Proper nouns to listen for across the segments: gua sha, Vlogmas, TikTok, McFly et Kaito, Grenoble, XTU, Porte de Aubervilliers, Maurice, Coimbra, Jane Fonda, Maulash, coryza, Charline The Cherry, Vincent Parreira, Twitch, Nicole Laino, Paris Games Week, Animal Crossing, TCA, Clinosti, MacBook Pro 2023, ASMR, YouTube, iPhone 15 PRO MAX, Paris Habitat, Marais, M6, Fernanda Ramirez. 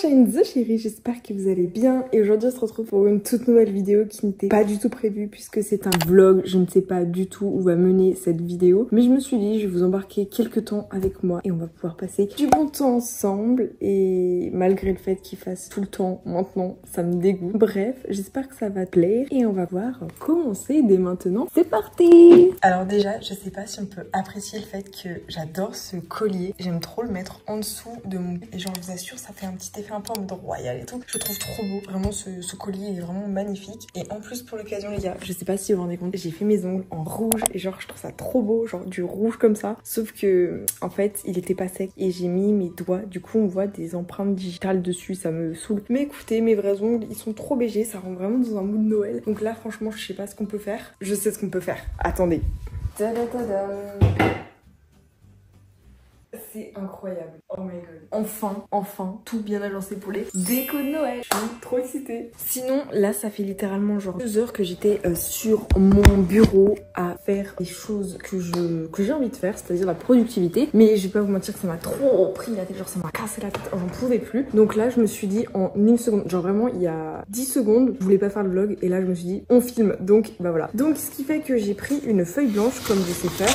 Charline The Cherry, j'espère que vous allez bien et aujourd'hui on se retrouve pour une toute nouvelle vidéo qui n'était pas du tout prévue puisque c'est un vlog, je ne sais pas du tout où va mener cette vidéo mais je me suis dit je vais vous embarquer quelques temps avec moi et on va pouvoir passer du bon temps ensemble et malgré le fait qu'il fasse tout le temps maintenant ça me dégoûte. Bref, j'espère que ça va plaire et on va voir commencer dès maintenant. C'est parti! Alors déjà je sais pas si on peut apprécier le fait que j'adore ce collier, j'aime trop le mettre en dessous de mon et genre je vous assure ça fait un petit effet un peu en mode royal et tout. Je trouve trop beau. Vraiment, ce collier est vraiment magnifique. Et en plus, pour l'occasion, les gars, je sais pas si vous vous rendez compte, j'ai fait mes ongles en rouge. Et genre, je trouve ça trop beau. Genre, du rouge comme ça. Sauf que, en fait, il était pas sec. Et j'ai mis mes doigts. Du coup, on voit des empreintes digitales dessus. Ça me saoule. Mais écoutez, mes vrais ongles, ils sont trop BG. Ça rend vraiment dans un mood de Noël. Donc là, franchement, je sais pas ce qu'on peut faire. Je sais ce qu'on peut faire. Attendez. Ta-da-ta-da. C'est incroyable. Oh my god. Enfin, tout bien agencé pour les déco de Noël. Je suis trop excitée. Sinon, là, ça fait littéralement genre 2 heures que j'étais sur mon bureau à faire des choses que j'ai envie de faire, c'est-à-dire la productivité. Mais je vais pas vous mentir que ça m'a trop pris la tête, genre ça m'a cassé la tête, j'en pouvais plus. Donc là, je me suis dit en une seconde, genre vraiment il y a 10 secondes, je voulais pas faire le vlog et là je me suis dit on filme. Donc bah voilà. Donc ce qui fait que j'ai pris une feuille blanche comme je sais faire.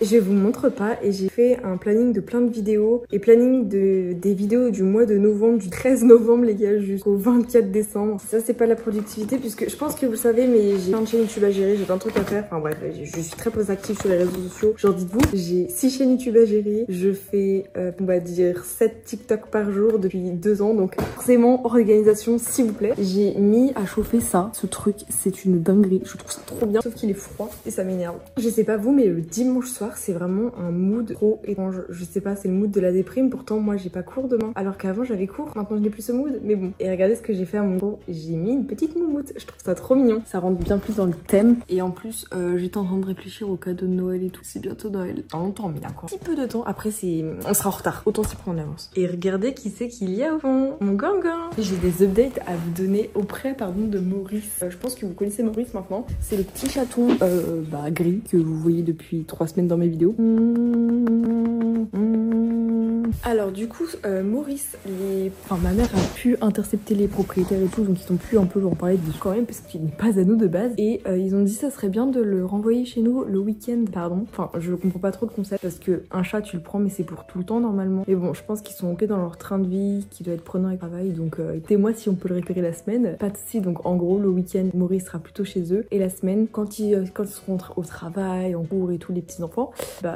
Je vous montre pas et j'ai fait un planning de plein de vidéos et planning des vidéos du mois de novembre, du 13 novembre les gars jusqu'au 24 décembre. Ça c'est pas la productivité puisque je pense que vous le savez mais j'ai plein de chaînes YouTube à gérer, j'ai plein de trucs à faire. Enfin bref, je suis très peu active sur les réseaux sociaux. Genre dites-vous, j'ai 6 chaînes YouTube à gérer, je fais on va dire 7 TikTok par jour depuis 2 ans donc forcément organisation s'il vous plaît. J'ai mis à chauffer ça, ce truc c'est une dinguerie, je trouve ça trop bien sauf qu'il est froid et ça m'énerve. Je sais pas vous mais le dimanche soir c'est vraiment un mood trop étrange. Je sais pas, c'est le mood de la déprime. Pourtant, moi, j'ai pas cours demain. Alors qu'avant, j'avais cours. Maintenant, je n'ai plus ce mood. Mais bon. Et regardez ce que j'ai fait à mon bureau. J'ai mis une petite moumoute. Je trouve ça trop mignon. Ça rentre bien plus dans le thème. Et en plus, j'étais en train de réfléchir au cadeau de Noël et tout. C'est bientôt Noël. Dans longtemps, mais d'accord. Un petit peu de temps. Après, on sera en retard. Autant s'y prendre en avance. Et regardez qui c'est qu'il y a au fond. Mon gangan. J'ai des updates à vous donner auprès, pardon, de Maurice. Je pense que vous connaissez Maurice maintenant. C'est le petit chaton gris que vous voyez depuis 3 semaines dans mes vidéos. Alors du coup Maurice ma mère a pu intercepter les propriétaires et tout donc ils ont pu un peu en parler de lui quand même parce qu'il n'est pas à nous de base et ils ont dit ça serait bien de le renvoyer chez nous le week-end pardon. Enfin je comprends pas trop le concept parce que un chat tu le prends mais c'est pour tout le temps normalement mais bon je pense qu'ils sont ok dans leur train de vie qui doit être prenant et travail donc écoutez-moi si on peut le récupérer la semaine pas de soucis donc en gros le week-end Maurice sera plutôt chez eux et la semaine quand ils seront au travail en cours et tout les petits enfants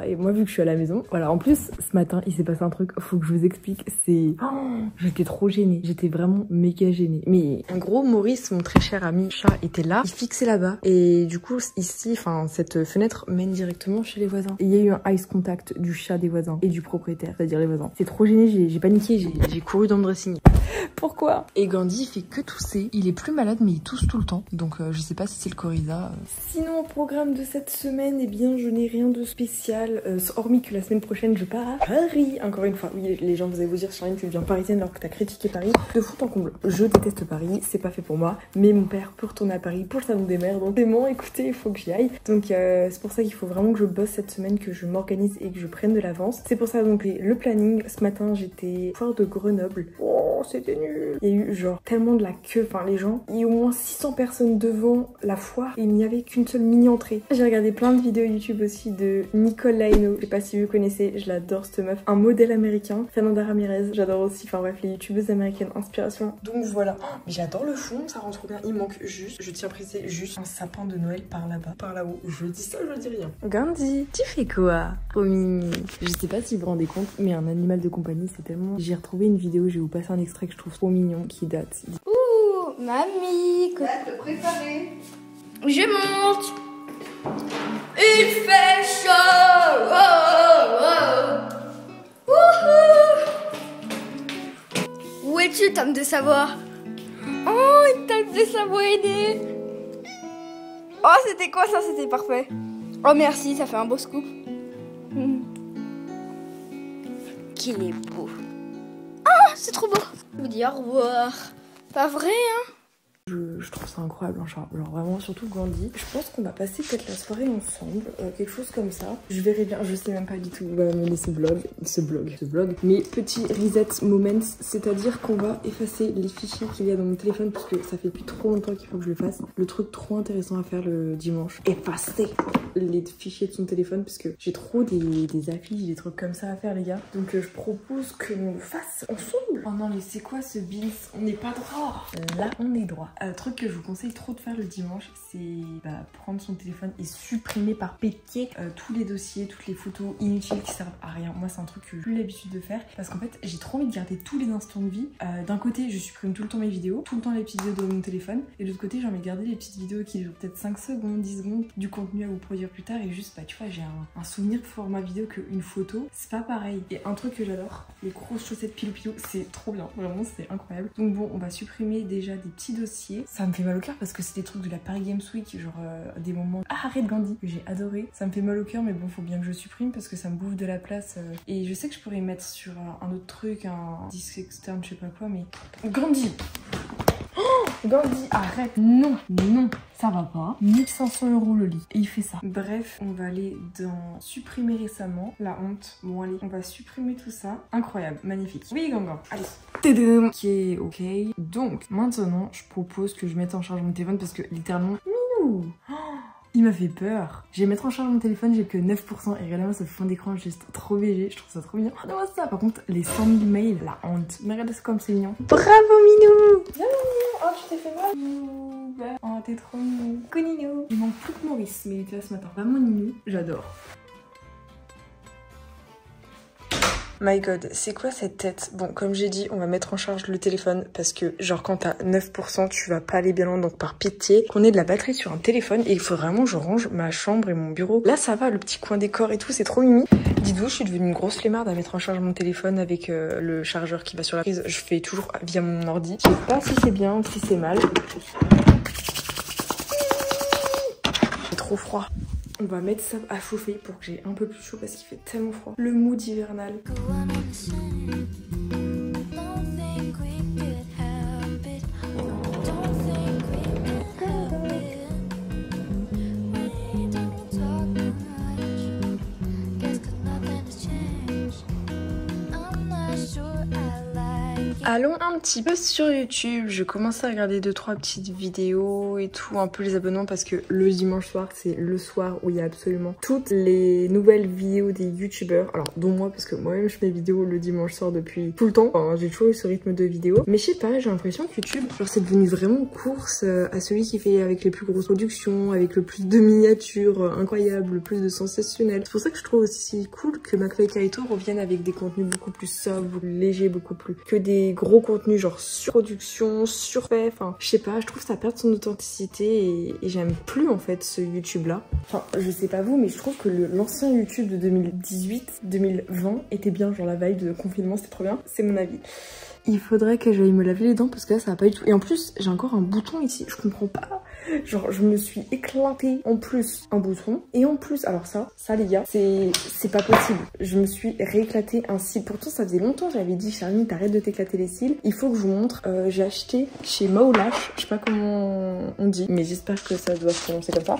et moi vu que je suis à la maison voilà en plus ce matin il s'est passé un truc faut que je vous explique, c'est... Oh, j'étais trop gênée, j'étais vraiment méga gênée. Mais en gros, Maurice, mon très cher ami chat, était là, il fixait là-bas. Et du coup, ici, cette fenêtre mène directement chez les voisins. Et il y a eu un eyes contact du chat des voisins et du propriétaire, c'est-à-dire les voisins. C'est trop gêné, j'ai paniqué, j'ai couru dans le dressing. Pourquoi? Et Gandhi, il fait que tousser. Il est plus malade, mais il tousse tout le temps. Donc, je sais pas si c'est le coryza. Sinon, au programme de cette semaine, eh bien, je n'ai rien de spécial. Hormis que la semaine prochaine, je pars à Paris. Encore une fois, oui, les gens, vous allez vous dire, Charline, tu deviens parisienne alors que t'as critiqué Paris. De fout en comble. Je déteste Paris, c'est pas fait pour moi. Mais mon père peut retourner à Paris pour le salon des mères. Donc, vraiment, écoutez, il faut que j'y aille. Donc, c'est pour ça qu'il faut vraiment que je bosse cette semaine, que je m'organise et que je prenne de l'avance. C'est pour ça, donc, le planning. Ce matin, j'étais foire de Grenoble. Oh, c'était nul. Il y a eu genre tellement de la queue, les gens, il y a eu au moins 600 personnes devant la foire et il n'y avait qu'une seule mini entrée. J'ai regardé plein de vidéos YouTube aussi de Nicole Laino, je sais pas si vous connaissez, je l'adore cette meuf, un modèle américain, Fernanda Ramirez, j'adore aussi, les youtubeuses américaines inspiration. Donc voilà, mais j'adore le fond, ça rend trop bien, il manque juste, je tiens à préciser, juste un sapin de Noël par là-bas, par là-haut, je dis ça, je dis rien. Gandhi, tu fais quoi? Oh mimi, je sais pas si vous vous rendez compte, mais un animal de compagnie c'est tellement... J'ai retrouvé une vidéo, je vais vous passer un extrait que je trouve trop mignon qui date. Ouh, mamie, quoi te préparer. Je monte. Il fait chaud. Oh, oh, oh. Wouhou. Où es-tu, tente de savoir? Oh, il t'a plaît, ça m'a aidé. Oh, c'était quoi ça? C'était parfait. Oh, merci, ça fait un beau scoop. Qu'il est beau. Ah, c'est trop beau. Je vous dis au revoir. Pas vrai, hein? Je trouve ça incroyable, un chat. Genre vraiment, surtout Gandhi. Je pense qu'on va passer peut-être la soirée ensemble, quelque chose comme ça. Je verrai bien, je sais même pas du tout où va mener ce vlog. Mais petit reset moments, c'est-à-dire qu'on va effacer les fichiers qu'il y a dans mon téléphone parce que ça fait plus trop longtemps qu'il faut que je le fasse. Le truc trop intéressant à faire le dimanche, effacer les fichiers de son téléphone parce que j'ai trop des affiches, des trucs comme ça à faire, les gars. Donc je propose que l'on le fasse ensemble. Oh non, mais c'est quoi ce bins? On n'est pas droit. Là, on est droit. Un truc que je vous conseille trop de faire le dimanche, c'est prendre son téléphone et supprimer par paquet tous les dossiers, toutes les photos inutiles qui servent à rien. Moi, c'est un truc que j'ai plus l'habitude de faire parce qu'en fait, j'ai trop envie de garder tous les instants de vie. D'un côté, je supprime tout le temps mes vidéos, tout le temps les petites vidéos de mon téléphone, et de l'autre côté, j'ai envie de garder les petites vidéos qui durent peut-être 5 secondes, 10 secondes du contenu à vous produire plus tard. Et juste, bah, tu vois, j'ai un souvenir format vidéo qu'une photo, c'est pas pareil. Et un truc que j'adore, les grosses chaussettes pilou-pilou, c'est trop bien, vraiment, c'est incroyable. Donc, bon, on va supprimer déjà des petits dossiers. Ça me fait mal au cœur parce que c'est des trucs de la Paris Games Week, genre des moments arrête Gandhi que j'ai adoré. Ça me fait mal au cœur, mais bon, faut bien que je supprime parce que ça me bouffe de la place. Et je sais que je pourrais mettre sur un autre truc, un disque externe, je sais pas quoi, mais Gandhi. Oh, Gandhi, arrête. Non, non, ça va pas. 1500 € le lit. Et il fait ça. Bref, on va aller dans supprimer récemment. La honte. Bon, allez, on va supprimer tout ça. Incroyable, magnifique. Oui, gangan. Allez. Tadam. Ok, ok. Donc, maintenant, je propose que je mette en charge mon téléphone parce que littéralement... Minou. Oh, il m'a fait peur. J'ai mettre en charge mon téléphone, j'ai que 9% et regardez-moi ce fond d'écran juste trop végé, je trouve ça trop mignon. Regardez-moi ça. Par contre, les 100 000 mails, la honte. Mais regardez comme c'est mignon. Bravo Minou. Bravo Minou. Oh, tu t'es fait mal Minou. Oh, t'es trop mignon. Conino. Il manque plus que Maurice, mais il était là ce matin. Vraiment Minou, j'adore. My god, c'est quoi cette tête? Bon, comme j'ai dit, on va mettre en charge le téléphone parce que, genre, quand t'as 9%, tu vas pas aller bien loin, donc par pitié, qu'on ait de la batterie sur un téléphone et il faut vraiment que je range ma chambre et mon bureau. Là, ça va, le petit coin décor et tout, c'est trop mimi. Dites-vous, je suis devenue une grosse flemmarde à mettre en charge mon téléphone avec le chargeur qui va sur la prise. Je fais toujours via mon ordi. Je sais pas si c'est bien ou si c'est mal. C'est trop froid. On va mettre ça à chauffer pour que j'ai un peu plus chaud parce qu'il fait tellement froid. Le mood hivernal. Allons un petit peu sur YouTube, je commence à regarder 2-3 petites vidéos et tout, un peu les abonnements parce que le dimanche soir, c'est le soir où il y a absolument toutes les nouvelles vidéos des youtubeurs, alors dont moi parce que moi-même je fais des vidéos le dimanche soir depuis tout le temps, enfin, j'ai toujours eu ce rythme de vidéos, mais je sais pas, j'ai l'impression que YouTube, genre c'est devenu vraiment course à celui qui fait avec les plus grosses productions, avec le plus de miniatures incroyables, le plus de sensationnel, c'est pour ça que je trouve aussi cool que McFly et Kaito reviennent avec des contenus beaucoup plus sobres, beaucoup plus légers, beaucoup plus que des gros contenu genre surproduction, surfait, enfin je sais pas, je trouve que ça perd son authenticité et j'aime plus en fait ce YouTube là. Enfin je sais pas vous mais je trouve que l'ancien YouTube de 2018-2020 était bien, genre la vibe de confinement c'était trop bien, c'est mon avis. Il faudrait que j'aille me laver les dents parce que là ça va pas du tout. Et en plus j'ai encore un bouton ici, je comprends pas. Genre je me suis éclatée en plus un bouton. Et en plus, alors ça les gars, c'est pas possible. Je me suis rééclatée un cil. Pourtant ça faisait longtemps, j'avais dit Charline t'arrêtes de t'éclater les cils. Il faut que je vous montre, j'ai acheté chez Maulash, je sais pas comment on dit, mais j'espère que ça doit se prononcer comme ça.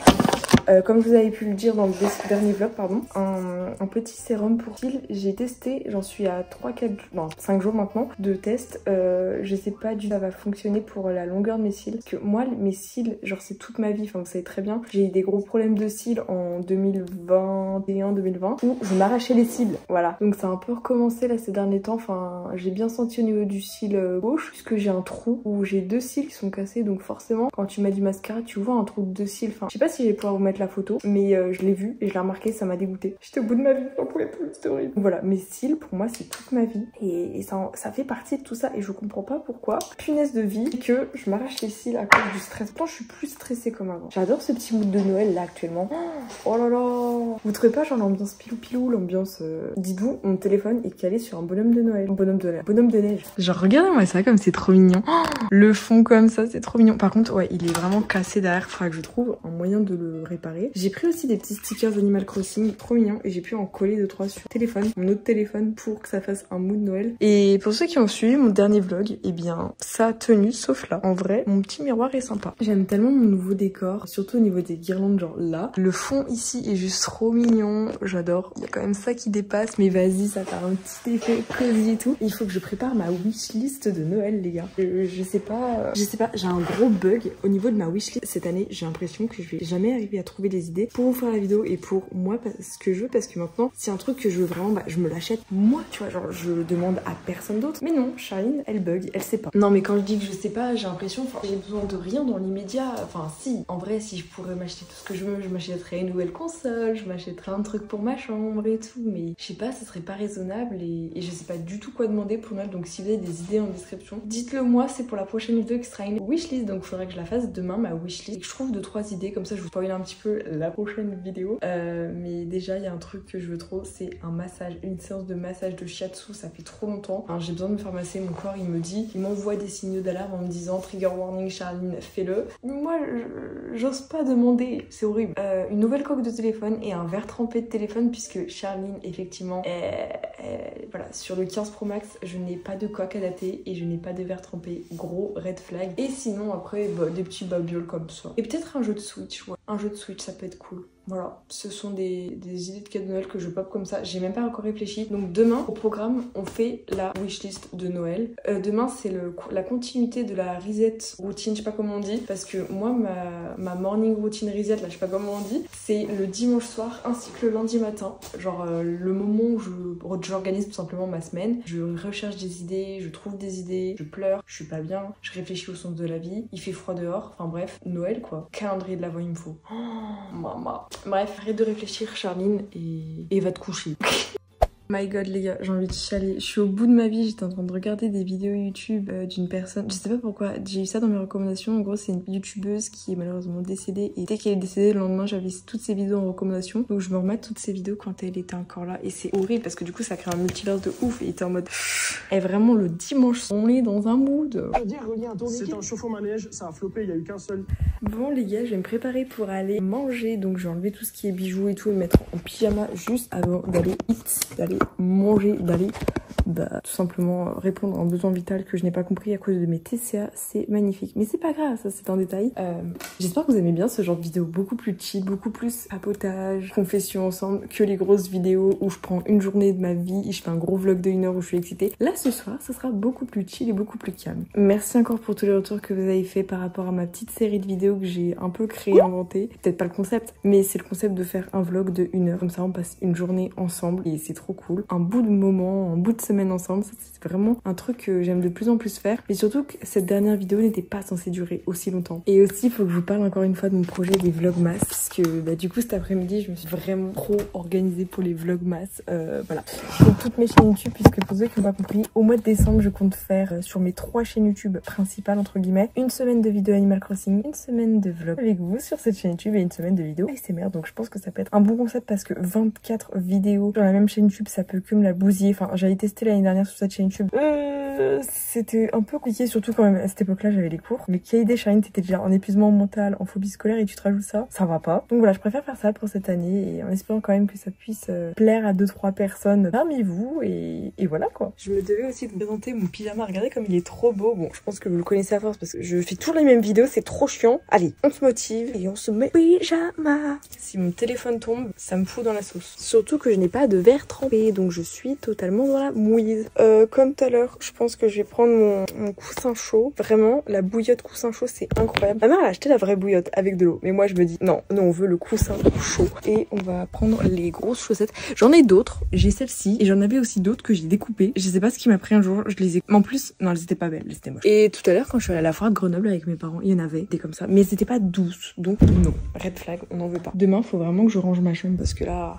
Comme vous avez pu le dire dans le dernier vlog, pardon, un petit sérum pour cils. J'ai testé, j'en suis à 3-4 jours, non 5 jours maintenant de test. Je sais pas du tout ça va fonctionner pour la longueur de mes cils. Parce que moi, mes cils, genre c'est toute ma vie, enfin vous savez très bien, j'ai eu des gros problèmes de cils en 2021-2020 où je m'arrachais les cils, voilà. Donc ça a un peu recommencé là ces derniers temps, enfin j'ai bien senti au niveau du cil gauche, puisque j'ai un trou où j'ai 2 cils qui sont cassés, donc forcément quand tu mets du mascara, tu vois un trou de 2 cils, enfin je sais pas si j'ai pouvoir remettre la photo, mais je l'ai vu et je l'ai remarqué, ça m'a dégoûté. J'étais au bout de ma vie, j'en pouvais plus, c'était horrible. Voilà, mes cils, pour moi, c'est toute ma vie et ça fait partie de sensible, tout ça, et je comprends pas pourquoi. Punaise de vie, que je m'arrache les cils à cause du stress. Pourtant, je suis plus stressée comme avant. J'adore ce petit mood de Noël là actuellement. Oh là là, vous trouvez pas genre l'ambiance pilou-pilou, l'ambiance... Dites-vous, mon téléphone est calé sur un bonhomme de Noël. Bonhomme de neige. Genre, regardez-moi ça comme c'est trop mignon. Oh, le fond comme ça, c'est trop mignon. Par contre, ouais, il est vraiment cassé derrière. Faudra que je trouve un moyen de le réparer. J'ai pris aussi des petits stickers Animal Crossing, trop mignons, et j'ai pu en coller 2-3 sur téléphone, mon autre téléphone, pour que ça fasse un mood Noël. Et pour ceux qui ont suivi mon dernier vlog, eh bien, ça a tenu, sauf là. En vrai, mon petit miroir est sympa. J'aime tellement mon nouveau décor, surtout au niveau des guirlandes, genre là. Le fond ici est juste trop mignon, j'adore. Il y a quand même ça qui dépasse, mais vas-y, ça fait un petit effet cosy et tout. Il faut que je prépare ma wishlist de Noël, les gars. Je sais pas, j'ai un gros bug au niveau de ma wishlist. Cette année, j'ai l'impression que je vais jamais arriver à trouver des idées pour vous faire la vidéo et pour moi, ce que je veux, parce que maintenant, c'est un truc que je veux vraiment, bah, je me l'achète moi, tu vois, genre, je le demande à personne d'autre. Mais non, Charline, elle bug, elle sait pas. Non, mais quand je dis que je sais pas, j'ai l'impression, enfin, j'ai besoin de rien dans l'immédiat. Enfin, si, en vrai, si je pourrais m'acheter tout ce que je veux, je m'achèterais une nouvelle console, je m'achèterais un truc pour ma chambre et tout, mais je sais pas, ce serait pas raisonnable et je sais pas du tout quoi demander pour Noël. Donc, si vous avez des idées en description, dites-le moi, c'est pour la prochaine vidéo qui sera une wishlist, donc il faudrait que je la fasse demain, ma wishlist, et que je trouve 2-3 idées, comme ça je vous spoil un petit peu la prochaine vidéo. Mais déjà, il y a un truc que je veux trop, c'est un massage, une séance de massage de shiatsu, ça fait trop longtemps. Hein, j'ai besoin de me faire masser, mon corps il me dit, il m'envoie des signaux d'alarme en me disant trigger warning, Charline, fais-le. Moi, j'ose pas demander, c'est horrible. Une nouvelle coque de téléphone et un verre trempé de téléphone, puisque Charline, effectivement, voilà, sur le 15 Pro Max, je n'ai pas de coque adaptée et je n'ai pas de verre trempé. Gros red flag. Et sinon, après, bah, des petits babioles comme ça. Et peut-être un jeu de Switch, ouais. Un jeu de Switch, ça peut être cool. Voilà, ce sont des idées de cadeaux de Noël que je pop comme ça. J'ai même pas encore réfléchi. Donc demain, au programme, on fait la wishlist de Noël. Demain, c'est la continuité de la reset routine, je sais pas comment on dit. Parce que moi, ma morning routine reset, là, je sais pas comment on dit. C'est le dimanche soir ainsi que le lundi matin. Genre le moment où j'organise tout simplement ma semaine. Je recherche des idées, je trouve des idées, je pleure, je suis pas bien, je réfléchis au sens de la vie. Il fait froid dehors, enfin bref, Noël quoi. Calendrier de l'Avent, il me faut. Oh, maman. Bref, arrête de réfléchir, Charline, et va te coucher. My god les gars, j'ai envie de chialer, je suis au bout de ma vie, j'étais en train de regarder des vidéos YouTube d'une personne, je sais pas pourquoi, j'ai eu ça dans mes recommandations, en gros c'est une youtubeuse qui est malheureusement décédée, et dès qu'elle est décédée le lendemain j'avais toutes ses vidéos en recommandation, donc je me remets toutes ses vidéos quand elle était encore là, et c'est horrible parce que du coup ça crée un multiverse de ouf, et t'es en mode, et vraiment le dimanche, on est dans un mood. C'est un chauffe au manège, ça a flopé, il y a eu qu'un seul. Bon les gars, je vais me préparer pour aller manger, donc je vais enlever tout ce qui est bijoux et tout, et me mettre en pyjama juste avant d'aller manger, d'aller tout simplement répondre à un besoin vital que je n'ai pas compris à cause de mes TCA. C'est magnifique, mais c'est pas grave, ça c'est un détail. J'espère que vous aimez bien ce genre de vidéo beaucoup plus chill, beaucoup plus papotage, confession ensemble, que les grosses vidéos où je prends une journée de ma vie et je fais un gros vlog de 1 heure où je suis excitée. Là ce soir ça sera beaucoup plus chill et beaucoup plus calme. Merci encore pour tous les retours que vous avez fait par rapport à ma petite série de vidéos que j'ai un peu créée, inventée, peut-être pas le concept, mais c'est le concept de faire un vlog de 1 heure, comme ça on passe une journée ensemble et c'est trop cool, un bout de moment, un bout de semaine ensemble. C'est vraiment un truc que j'aime de plus en plus faire, mais surtout que cette dernière vidéo n'était pas censée durer aussi longtemps. Et aussi il faut que je vous parle encore une fois de mon projet des vlogmas, parce que bah, du coup cet après-midi je me suis vraiment trop organisée pour les vlogmas, voilà, pour toutes mes chaînes YouTube, puisque pour ceux qui n'ont pas compris, au mois de décembre je compte faire sur mes 3 chaînes YouTube principales entre guillemets, une semaine de vidéos Animal Crossing, une semaine de vlog avec vous sur cette chaîne YouTube et une semaine de vidéos ASMR. Donc je pense que ça peut être un bon concept, parce que 24 vidéos sur la même chaîne YouTube ça peut que me la bousiller, enfin j'avais testé l'année dernière sur cette chaîne YouTube, c'était un peu compliqué, surtout quand même à cette époque là j'avais les cours, mais quelle idée Charline, t'étais déjà en épuisement mental, en phobie scolaire et tu te rajoutes ça, ça va pas. Donc voilà, je préfère faire ça pour cette année et en espérant quand même que ça puisse plaire à 2-3 personnes parmi vous, et voilà quoi. Je me devais aussi de présenter mon pyjama, regardez comme il est trop beau. Bon je pense que vous le connaissez à force parce que je fais toujours les mêmes vidéos, c'est trop chiant. Allez, on se motive et on se met pyjama. Si mon téléphone tombe, ça me fout dans la sauce, surtout que je n'ai pas de verre trempé, donc je suis totalement dans la mouise. Comme tout à l'heure, je pense que je vais prendre mon coussin chaud. Vraiment, la bouillotte coussin chaud, c'est incroyable. Ma mère, elle a acheté la vraie bouillotte avec de l'eau. Mais moi, je me dis, non, on veut le coussin chaud. Et on va prendre les grosses chaussettes. J'en ai d'autres. J'ai celle-ci. Et j'en avais aussi d'autres que j'ai découpées. Je sais pas ce qui m'a pris un jour. Je les ai... En plus, non, elles étaient pas belles. Elles étaient moches. Et tout à l'heure, quand je suis allée à la foire de Grenoble avec mes parents, il y en avait des comme ça. Mais c'était pas douce. Donc, non. Red flag, on n'en veut pas. Demain, faut vraiment que je range ma chambre parce que là,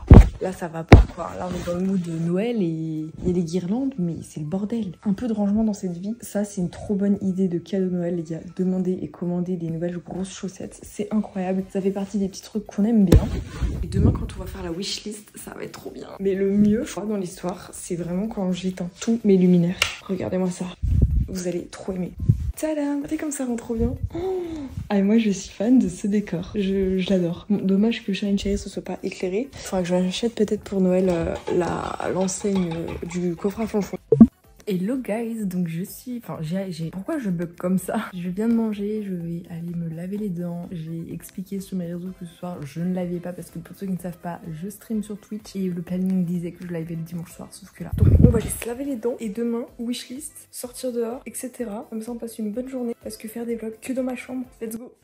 ça va pas, quoi. Là, on est dans le bouts de Noël et les guirlandes, mais c'est le bordel. Un peu de rangement dans cette vie, ça c'est une trop bonne idée de cadeau de Noël, les gars. Demandez et commandez des nouvelles grosses chaussettes, c'est incroyable. Ça fait partie des petits trucs qu'on aime bien. Et demain quand on va faire la wishlist, ça va être trop bien. Mais le mieux, je crois, dans l'histoire, c'est vraiment quand j'éteins tous mes luminaires. Regardez-moi ça, vous allez trop aimer. Tadam! Regardez comme ça rend trop bien. Ah, et moi je suis fan de ce décor. Je l'adore. Bon, dommage que Charline The Cherry se soit pas éclairée. Faudra que je l'achète peut-être pour Noël l'enseigne du coffre à flonflon. Hello guys, donc je suis... Enfin, Pourquoi je bug comme ça? Je viens de manger, je vais aller me laver les dents. J'ai expliqué sur mes réseaux que ce soir, je ne l'avais pas parce que pour ceux qui ne savent pas, je stream sur Twitch et le planning disait que je l'avais le dimanche soir, sauf que là. Donc on va aller se laver les dents et demain, wishlist, sortir dehors, etc. Comme ça, on passe une bonne journée parce que faire des vlogs que dans ma chambre. Let's go!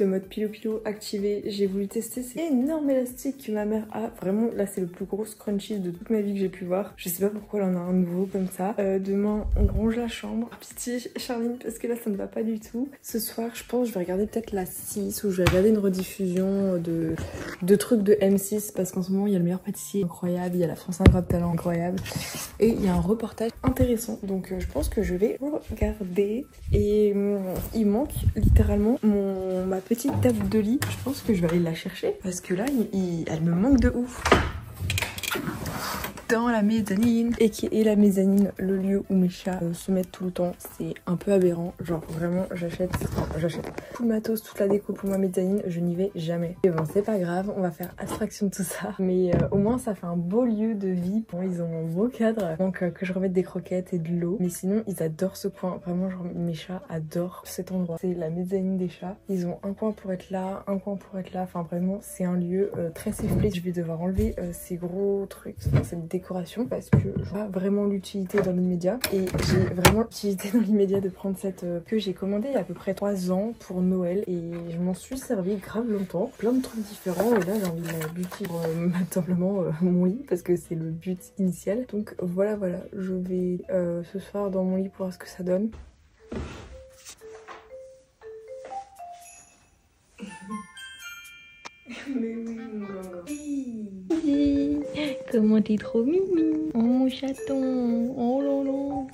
Le mode pilou-pilou activé, j'ai voulu tester ces énormes élastiques que ma mère a. Vraiment, là c'est le plus gros scrunchie de toute ma vie que j'ai pu voir. Je sais pas pourquoi elle en a un nouveau comme ça. Demain, on range la chambre. Ah, pitié, Charline, parce que là ça me va pas du tout. Ce soir, je pense, je vais regarder peut-être la 6 ou je vais regarder une rediffusion de trucs de M6 parce qu'en ce moment, il y a le meilleur pâtissier incroyable, il y a la France Incroyable Talent incroyable et il y a un reportage intéressant. Donc je pense que je vais regarder et il manque littéralement ma petite table de lit. Je pense que je vais aller la chercher parce que là, elle me manque de ouf. Dans la mezzanine. Et qui est la mezzanine, le lieu où mes chats se mettent tout le temps. C'est un peu aberrant. Genre vraiment, j'achète tout le matos, toute la déco pour ma mezzanine. Je n'y vais jamais. Et bon, c'est pas grave. On va faire abstraction de tout ça. Mais au moins, ça fait un beau lieu de vie. Bon, ils ont un beau cadre. Donc que je remette des croquettes et de l'eau. Mais sinon, ils adorent ce coin. Vraiment, genre mes chats adorent cet endroit. C'est la mezzanine des chats. Ils ont un coin pour être là, un coin pour être là. Enfin vraiment, c'est un lieu très safe place. Je vais devoir enlever ces gros trucs. Enfin, cette décoration parce que je vois vraiment l'utilité dans l'immédiat et j'ai vraiment l'utilité dans l'immédiat de prendre cette que j'ai commandée il y a à peu près 3 ans pour Noël et je m'en suis servi grave longtemps, plein de trucs différents et là j'ai envie de la buter pour simplement mon lit parce que c'est le but initial. Donc voilà, je vais ce soir dans mon lit pour voir ce que ça donne. Mais oui, comment t'es trop mimi. Oh mon chaton. Oh lolo.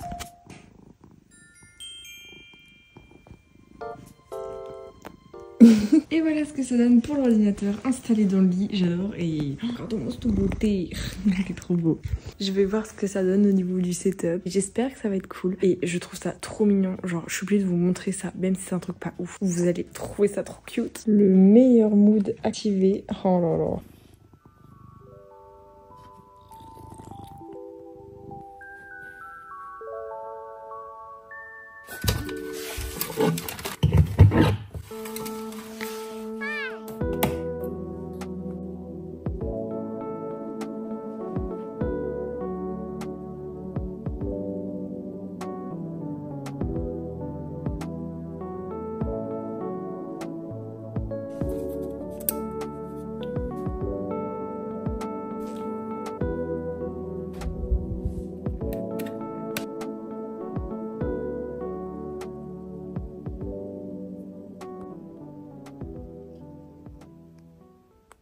Et voilà ce que ça donne pour l'ordinateur installé dans le lit. J'adore et... Regarde mon tout beauté. Il est trop beau. Je vais voir ce que ça donne au niveau du setup. J'espère que ça va être cool. Et je trouve ça trop mignon. Genre, je suis obligée de vous montrer ça, même si c'est un truc pas ouf. Vous allez trouver ça trop cute. Le meilleur mood activé. Oh là là.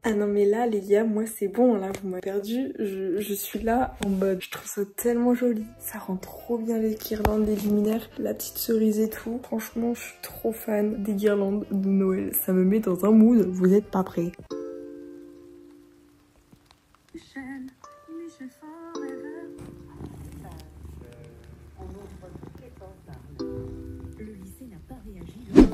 Ah non mais là les gars, moi c'est bon, là vous m'avez perdu, je suis là en mode, je trouve ça tellement joli, ça rend trop bien les guirlandes, les luminaires, la petite cerise et tout, franchement je suis trop fan des guirlandes de Noël, ça me met dans un mood, vous n'êtes pas prêts.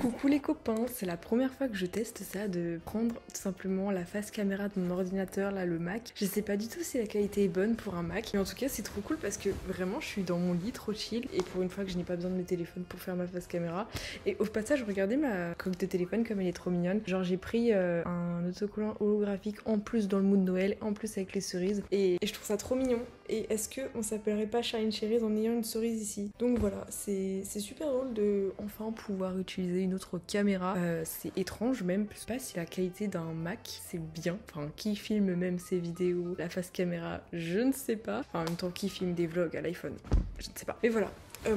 Coucou les copains, c'est la première fois que je teste ça, de prendre tout simplement la face caméra de mon ordinateur, là le Mac. Je sais pas du tout si la qualité est bonne pour un Mac, mais en tout cas c'est trop cool parce que vraiment je suis dans mon lit trop chill et pour une fois que je n'ai pas besoin de mes téléphones pour faire ma face caméra. Et au passage regardez ma coque de téléphone comme elle est trop mignonne, genre j'ai pris un autocollant holographique en plus dans le mood de Noël, en plus avec les cerises et je trouve ça trop mignon. Et est-ce qu'on s'appellerait pas Charline The Cherry en ayant une cerise ici? Donc voilà, c'est super drôle de enfin pouvoir utiliser une autre votre caméra. C'est étrange même, je sais pas si la qualité d'un Mac c'est bien, enfin qui filme même ses vidéos, la face caméra, je ne sais pas, enfin, en même temps qui filme des vlogs à l'iPhone, je ne sais pas. Mais voilà.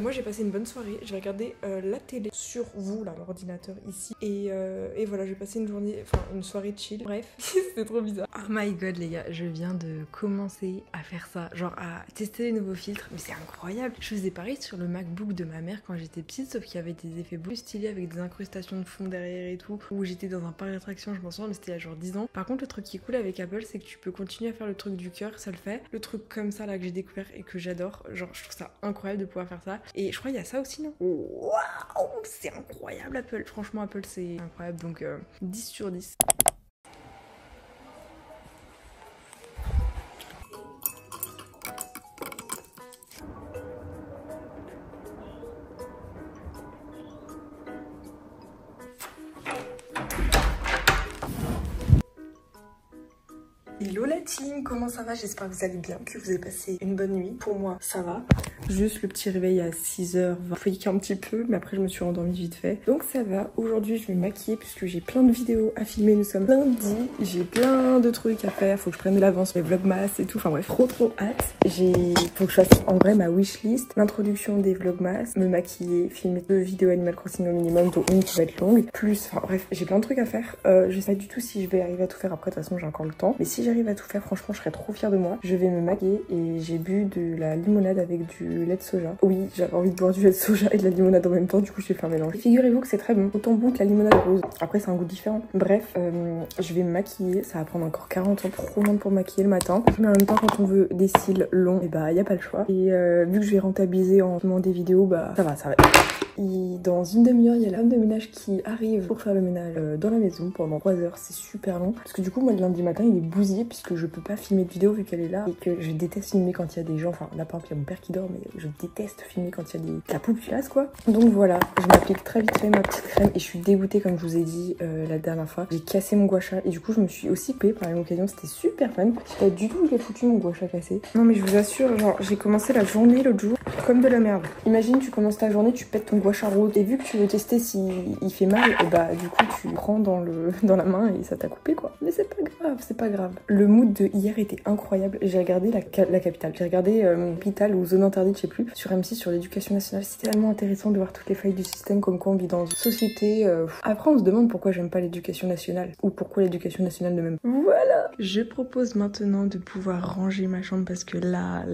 Moi j'ai passé une bonne soirée, j'ai regardé la télé sur vous là, l'ordinateur ici, et voilà, j'ai passé une journée, enfin une soirée chill, bref, c'était trop bizarre. Oh my god les gars, je viens de commencer à faire ça, genre à tester les nouveaux filtres, mais c'est incroyable. Je faisais pareil sur le MacBook de ma mère quand j'étais petite, sauf qu'il y avait des effets plus stylés avec des incrustations de fond derrière et tout, où j'étais dans un parc d'attraction, je m'en souviens, mais c'était il y a genre 10 ans. Par contre le truc qui est cool avec Apple, c'est que tu peux continuer à faire le truc du cœur, ça le fait, le truc comme ça là que j'ai découvert et que j'adore, genre je trouve ça incroyable de pouvoir faire ça. Et je crois qu'il y a ça aussi, non? Waouh, c'est incroyable Apple. Franchement Apple c'est incroyable, donc 10 sur 10. Hello la team, comment ça va? J'espère que vous allez bien, que vous avez passé une bonne nuit. Pour moi ça va. Juste le petit réveil à 6h20, fouiller un petit peu, mais après je me suis rendormie vite fait. Donc ça va, aujourd'hui je vais me maquiller puisque j'ai plein de vidéos à filmer, nous sommes lundi, j'ai plein de trucs à faire, faut que je prenne de l'avance, les vlogmas et tout, enfin bref, trop hâte. Faut que je fasse en vrai ma wishlist, l'introduction des vlogmas, me maquiller, filmer 2 vidéos Animal Crossing au minimum, dont une qui va être longue, plus, enfin bref, j'ai plein de trucs à faire, je sais pas du tout si je vais arriver à tout faire, après de toute façon j'ai encore le temps, mais si j'arrive à tout faire, franchement je serais trop fière de moi. Je vais me maquiller et j'ai bu de la limonade avec du lait de soja. Oui, j'avais envie de boire du lait de soja et de la limonade en même temps, du coup j'ai fait un mélange. Figurez-vous que c'est très bon, autant bon que la limonade rose. Après c'est un goût différent. Bref, je vais me maquiller, ça va prendre encore 40 ans, trop long pour maquiller le matin. Mais en même temps, quand on veut des cils longs, et bah y a pas le choix. Et vu que je vais rentabiliser en faisant des vidéos, bah ça va. Et dans une demi-heure, il y a la femme de ménage qui arrive pour faire le ménage dans la maison pendant 3 heures, c'est super long. Parce que du coup, moi le lundi matin, il est bousillé puisque je peux pas filmer de vidéo vu qu'elle est là et que je déteste filmer quand il y a des gens. Enfin, là par exemple, il y a mon père qui dort, mais je déteste filmer quand il y a la populace quoi. Donc voilà, je m'applique très vite fait ma petite crème et je suis dégoûtée comme je vous ai dit la dernière fois. J'ai cassé mon gua sha et du coup je me suis aussi payée par l'occasion, c'était super fun. Je sais pas du tout où je l'ai foutu mon gua sha cassé. Non mais je vous assure, genre j'ai commencé la journée l'autre jour comme de la merde. Imagine tu commences ta journée, tu pètes ton gua sha rose et vu que tu veux tester s'il fait mal, et bah du coup tu prends dans la main et ça t'a coupé quoi. Mais c'est pas grave, c'est pas grave. Le mood de hier était incroyable, j'ai regardé la capitale, j'ai regardé Hôpital ou Zone Interdite, je sais plus, sur M6 sur l'éducation nationale, c'était tellement intéressant de voir toutes les failles du système, comme quoi on vit dans une société. Après on se demande pourquoi j'aime pas l'éducation nationale, ou pourquoi l'éducation nationale de même. Voilà, je propose maintenant de pouvoir ranger ma chambre parce que là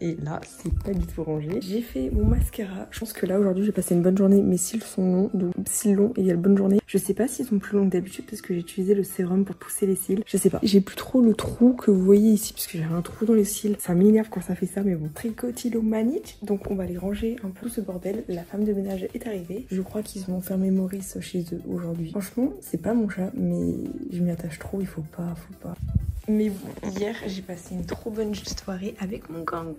et là c'est pas du tout rangé. J'ai fait mon mascara, je pense que là aujourd'hui j'ai passé une bonne journée, mes cils sont longs, donc cils longs et il y a une bonne journée. Je sais pas s'ils sont plus longs que d'habitude parce que j'ai utilisé le sérum pour pousser les cils, je sais pas. J'ai plus trop le trou que vous voyez ici parce que j'avais un trou dans les cils, ça m'énerve quand ça fait ça, mais bon, tricotylomanique. Donc on va les ranger un peu ce bordel, la femme de ménage est arrivée, je crois qu'ils vont fermer Maurice chez eux aujourd'hui. Franchement c'est pas mon chat mais je m'y attache trop, il faut pas. Mais bon, hier j'ai passé une trop bonne soirée avec mon gang.